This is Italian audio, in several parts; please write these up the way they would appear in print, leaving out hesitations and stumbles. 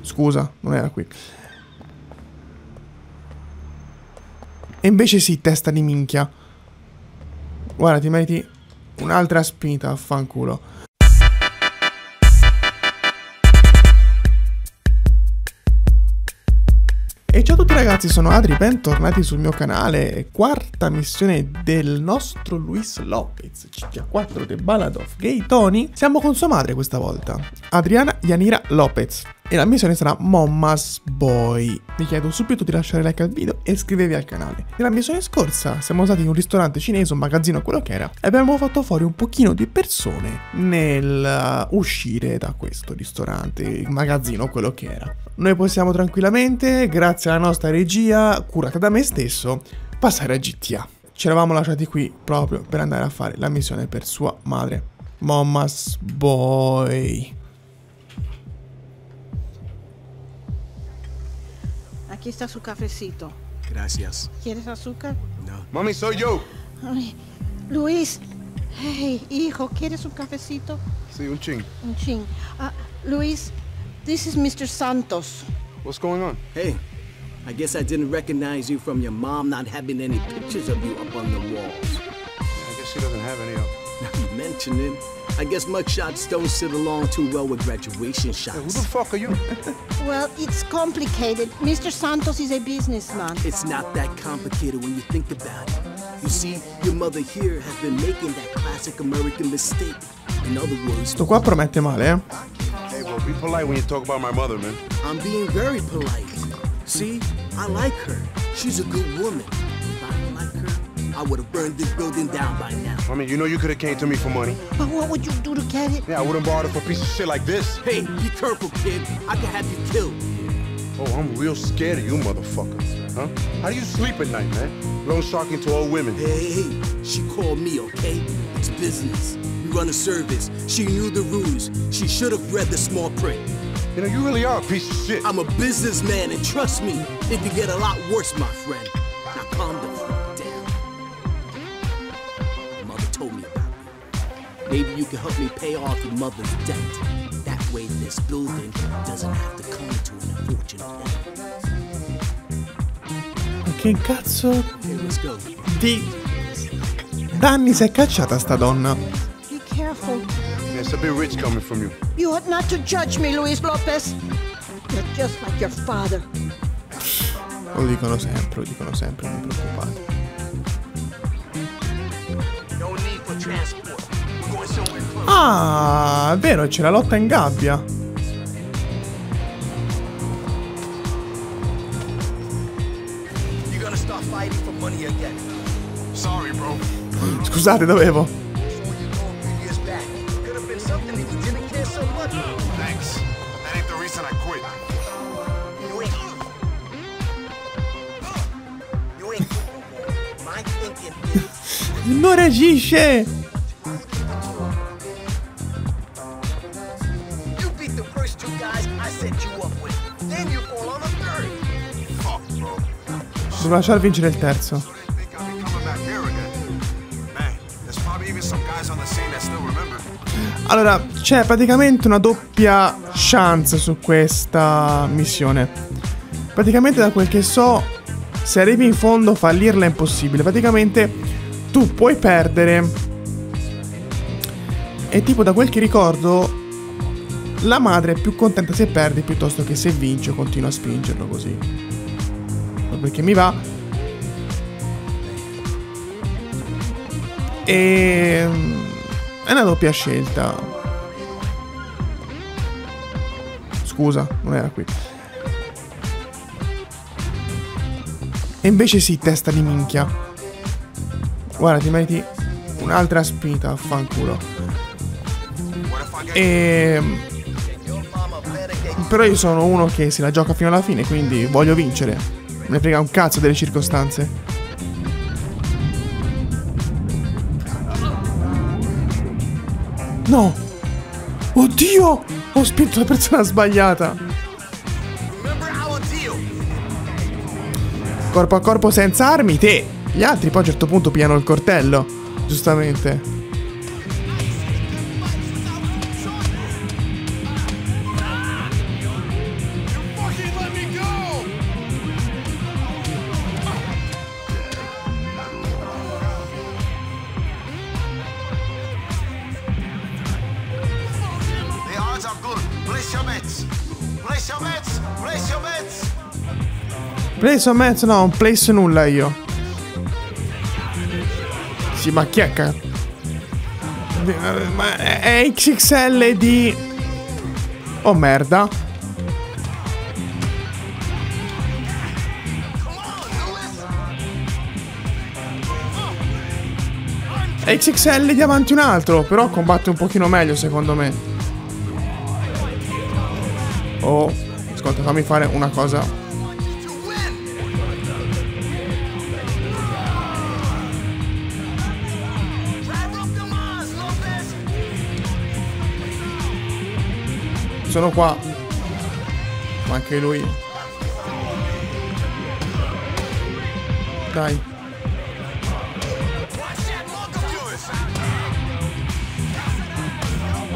Scusa, non era qui. E invece sì, testa di minchia. Guarda, ti meriti un'altra spinta, affanculo. E ciao a tutti ragazzi, sono Adri, bentornati sul mio canale. Quarta missione del nostro Luis Lopez, GTA 4 The Ballad of Gay Tony. Siamo con sua madre questa volta, Adriana Yanira Lopez, e la missione sarà Momma's Boy. Vi chiedo subito di lasciare like al video e iscrivervi al canale. Nella missione scorsa siamo stati in un ristorante cinese, un magazzino, quello che era, e abbiamo fatto fuori un pochino di persone nel uscire da questo ristorante, magazzino, quello che era. Noi possiamo tranquillamente, grazie alla nostra regia curata da me stesso, passare a GTA. Ci eravamo lasciati qui proprio per andare a fare la missione per sua madre, Momma's Boy. Aquí está su cafecito. Gracias. ¿Quieres azúcar? No. Mami, soy yo. Ay, Luis. Hey, hijo, ¿quieres un cafecito? Sí, un ching. Un ching. Luis, this is Mr. Santos. What's going on? Hey, I guess I didn't recognize you from your mom not having any pictures of you up on the walls. I guess she doesn't have any up. Now you mention it. I guess mugshots don't sit along too well with graduation shots. Hey, who the fuck are you? Well, it's complicated. Mr. Santos is a businessman. It's not that complicated when you think about it. You see, your mother here has been making that classic American mistake. In other words, sto qua promette male, eh? Hey, well, be polite when you talk about my mother, man. I'm being very polite. See, I like her. She's a good woman. I would have burned this building down by now. I mean, you know you could have came to me for money. But what would you do to get it? Yeah, I wouldn't borrow it for a piece of shit like this. Hey, be careful, kid. I could have you killed. Oh, I'm real scared of you, motherfucker. Huh? How do you sleep at night, man? Loan sharking to old women. Hey, she called me, okay? It's business. We run a service. She knew the rules. She should have read the small print. You know, you really are a piece of shit. I'm a businessman, and trust me, it could get a lot worse, my friend. Now calm down. Maybe you can help me pay off your mother's debt. That way this building doesn't have to come to an unfortunate end. Ma che cazzo di danni si è cacciata sta donna? Be careful. It's a bit rich coming from you. You ought not to judge me, Luis Lopez. You're just like your father. Lo dicono sempre, non preoccupate. No need for transport. Ah, è vero, c'è la lotta in gabbia. Scusate, dovevo. Non reagisce. Devo lasciar vincere il terzo. Allora, c'è praticamente una doppia chance su questa missione. Praticamente, da quel che so, se arrivi in fondo fallirla è impossibile. Praticamente tu puoi perdere. E tipo, da quel che ricordo, la madre è più contenta se perdi piuttosto che se vince o continua a spingerlo così. Perché mi va. E è una doppia scelta. Scusa, non era qui. E invece sì, testa di minchia. Guarda, ti meriti un'altra spinta, affanculo. E però io sono uno che se la gioca fino alla fine, quindi voglio vincere. Me ne frega un cazzo delle circostanze. No! Oddio! Ho spinto la persona sbagliata. Corpo a corpo senza armi, te! Gli altri poi a un certo punto pigliano il coltello. Giustamente. Place your meds, no, non place nulla io. Sì, ma chi è che... ma è XXL di... oh merda. XXL di avanti un altro, però combatte un pochino meglio secondo me. Oh, ascolta, fammi fare una cosa. Sono qua. Ma anche lui. Dai.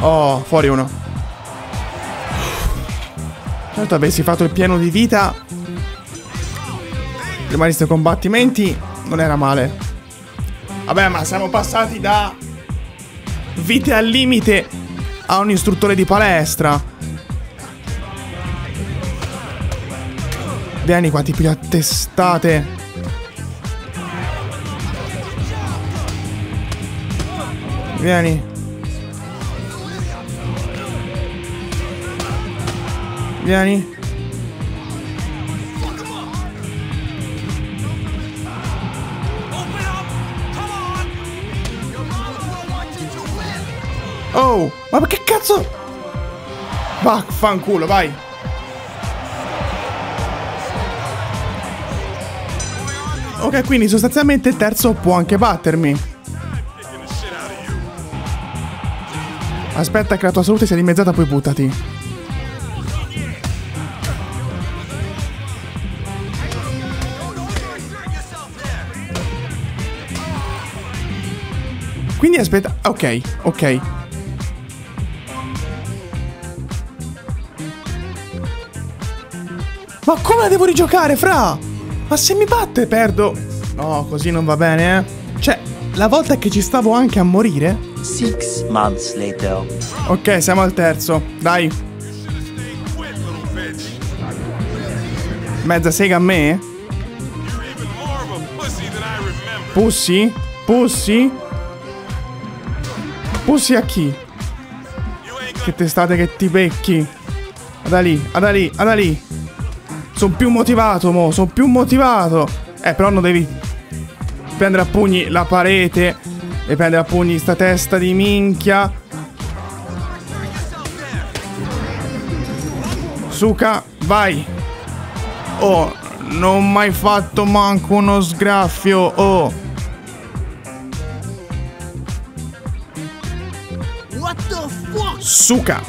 Oh, fuori uno. Certo, avessi fatto il pieno di vita, prima di questi combattimenti, non era male. Vabbè, ma siamo passati da vite al limite a un istruttore di palestra. Vieni qua, ti piglio a testate. Vieni. Vieni. Oh, ma che cazzo? Va, fanculo, vai. Ok, quindi sostanzialmente il terzo può anche battermi. Aspetta che la tua salute sia dimezzata, poi buttati. Quindi aspetta... ok, ok. Ma come la devo rigiocare, fra? Ma se mi batte perdo... no, così non va bene, eh. Cioè, la volta che ci stavo anche a morire... 6 months later. Ok, siamo al terzo. Dai. Mezza sega a me? Pussy? Pussy? Pussi a chi? Che testate che ti becchi. Da lì, da lì, da lì. Sono più motivato, mo. Sono più motivato. Però non devi prendere a pugni la parete e prendere a pugni sta testa di minchia. Suca, vai. Oh, non ho mai fatto manco uno sgraffio. Oh. Suka.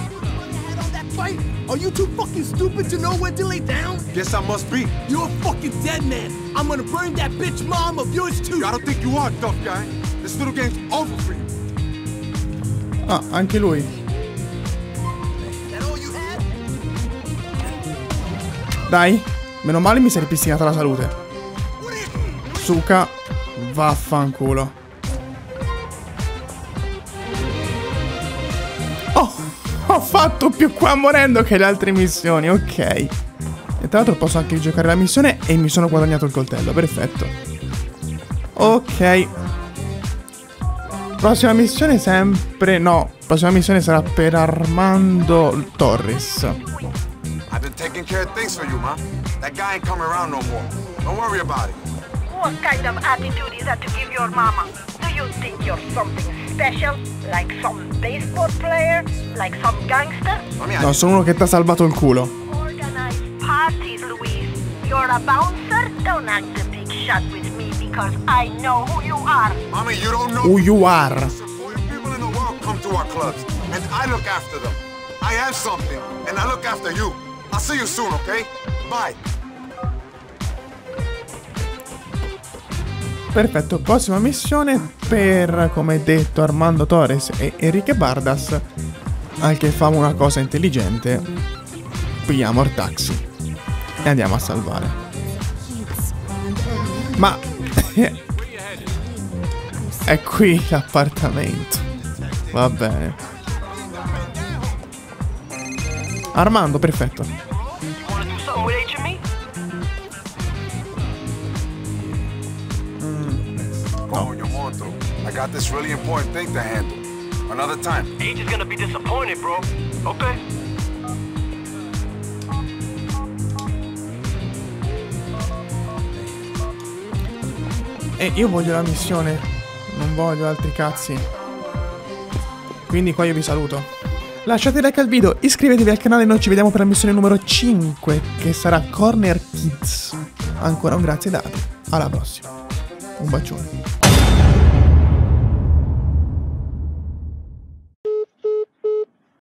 Ah, anche lui. Dai, meno male mi si è ripristinata la salute. Suka, vaffanculo. Ho fatto più qua morendo che le altre missioni, ok. E tra l'altro posso anche giocare la missione e mi sono guadagnato il coltello, perfetto. Ok. Prossima missione sempre... no, prossima missione sarà per Armando Torres. I've been taking care of things for you, ma. That guy ain't coming around no more. Don't worry about it. What kind of attitude is that to give your mama? Do you think you're something special? Like some baseball player? Like some gangster? No, sono uno che ti ha salvato il culo. Organize parties, Luis. You're a bouncer? Don't act the big shot with me because I know who you are. Mommy, you don't know who you are. People in the world come to our clubs and I look after them. I have something and I look after you. I'll see you soon, okay? Bye. Perfetto, prossima missione per, come detto, Armando Torres e Enrique Bardas. Anche famo una cosa intelligente. Pigliamo il taxi e andiamo a salvare. Ma è qui l'appartamento. Va bene. Armando, perfetto. something with H&M? Go on your want though. I got this really important thing to handle. Another time. H is gonna be disappointed, bro. Okay? Io voglio la missione. Non voglio altri cazzi. Quindi qua io vi saluto. Lasciate like al video, iscrivetevi al canale e noi ci vediamo per la missione numero 5, che sarà Corner Kids. Ancora un grazie dato. Alla prossima. Un bacione.